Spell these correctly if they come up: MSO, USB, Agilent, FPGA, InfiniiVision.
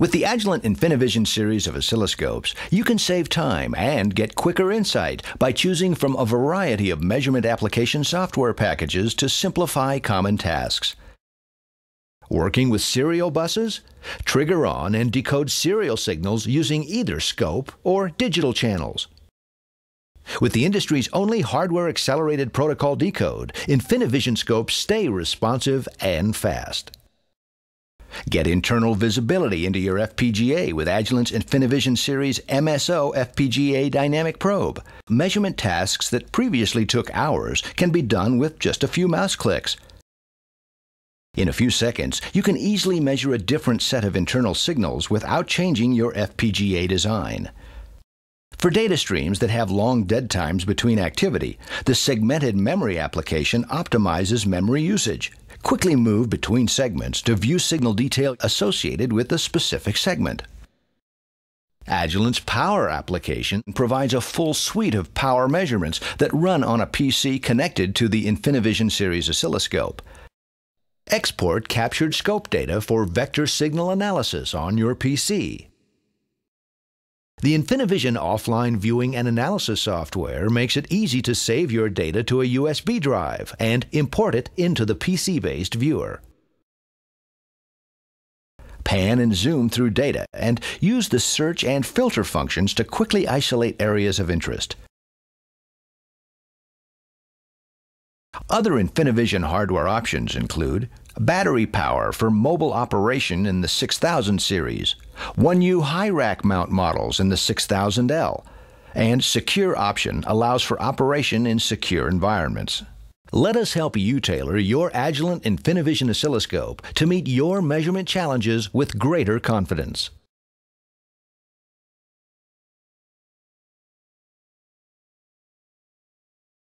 With the Agilent InfiniiVision series of oscilloscopes, you can save time and get quicker insight by choosing from a variety of measurement application software packages to simplify common tasks. Working with serial buses? Trigger on and decode serial signals using either scope or digital channels. With the industry's only hardware-accelerated protocol decode, InfiniiVision scopes stay responsive and fast. Get internal visibility into your FPGA with Agilent's InfiniiVision Series MSO FPGA Dynamic Probe. Measurement tasks that previously took hours can be done with just a few mouse clicks. In a few seconds, you can easily measure a different set of internal signals without changing your FPGA design. For data streams that have long dead times between activity, the segmented memory application optimizes memory usage. Quickly move between segments to view signal detail associated with a specific segment. Agilent's Power application provides a full suite of power measurements that run on a PC connected to the InfiniiVision series oscilloscope. Export captured scope data for vector signal analysis on your PC. The InfiniiVision offline viewing and analysis software makes it easy to save your data to a USB drive and import it into the PC-based viewer. Pan and zoom through data and use the search and filter functions to quickly isolate areas of interest. Other InfiniiVision hardware options include battery power for mobile operation in the 6000 series, 1U high-rack mount models in the 6000L, and secure option allows for operation in secure environments. Let us help you tailor your Agilent InfiniiVision oscilloscope to meet your measurement challenges with greater confidence.